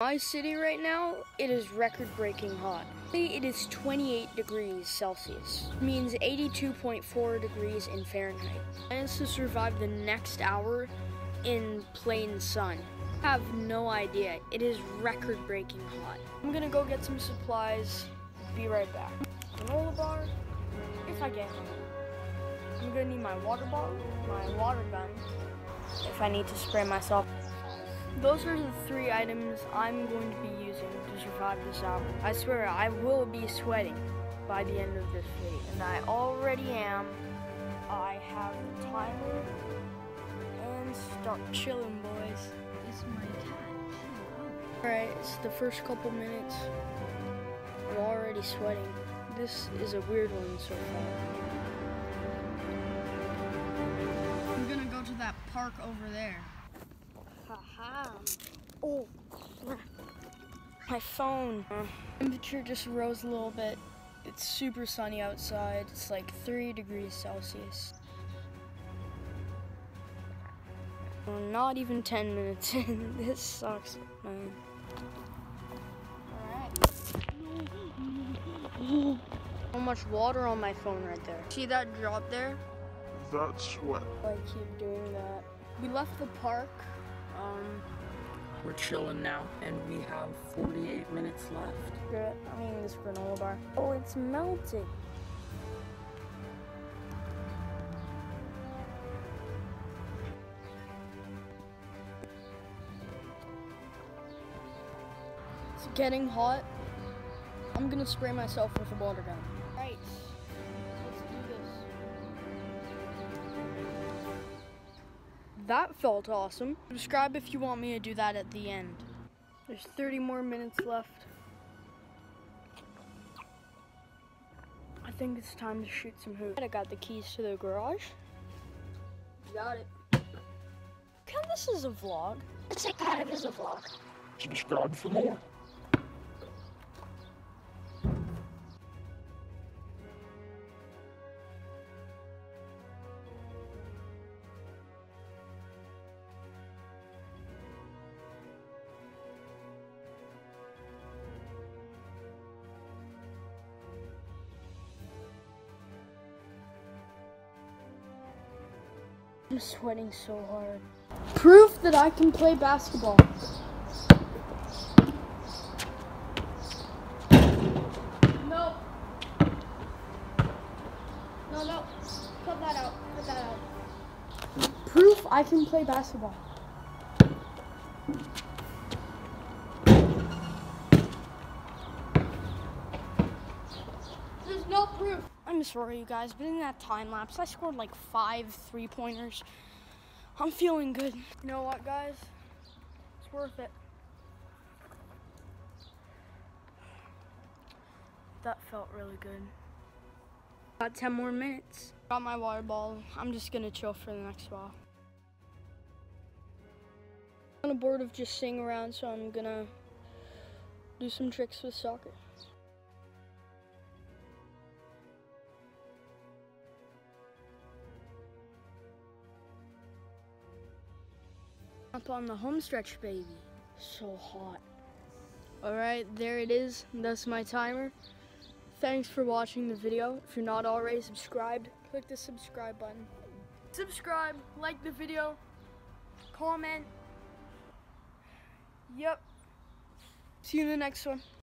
My city right now, it is record-breaking hot. It is 28 degrees Celsius, which means 82.4 degrees in Fahrenheit. Plans to survive the next hour in plain sun. I have no idea. It is record-breaking hot. I'm gonna go get some supplies. Be right back. Granola bar, if I get one. I'm gonna need my water bottle, my water gun, if I need to spray myself. Those are the three items I'm going to be using to survive this hour. I swear I will be sweating by the end of this video, and I already am. I have the timer and start chilling, boys. This is my cat. Alright, it's the first couple minutes. I'm already sweating. This is a weird one so far. I'm gonna go to that park over there. Haha. Oh, crap. My phone. Temperature just rose a little bit. It's super sunny outside. It's like 3 degrees Celsius. Well, not even 10 minutes in. This sucks, man. Alright. So much water on my phone right there. See that drop there? That's what. I keep doing that. We left the park. We're chilling now, and we have 48 minutes left. Good. I'm eating this granola bar. Oh, it's melting. It's getting hot. I'm gonna spray myself with a water gun. Right. Let's do this. That felt awesome. Subscribe if you want me to do that at the end. There's 30 more minutes left. I think it's time to shoot some hoops. I got the keys to the garage. Got it. Come, this is a vlog. It's a kind of is a vlog. Subscribe for more. I'm sweating so hard. Proof that I can play basketball. No. No, no. Cut that out. Cut that out. Proof I can play basketball. There's no proof. I'm sorry, you guys, but in that time lapse, I scored like 5 3-pointers. I'm feeling good. You know what, guys? It's worth it. That felt really good. Got 10 more minutes. Got my water bottle. I'm just gonna chill for the next while. I'm kind of bored of just sitting around, so I'm gonna do some tricks with soccer. Up on the home stretch, baby. So hot. Alright, there it is. That's my timer. Thanks for watching the video. If you're not already subscribed, click the subscribe button. Subscribe, like the video, comment. Yep. See you in the next one.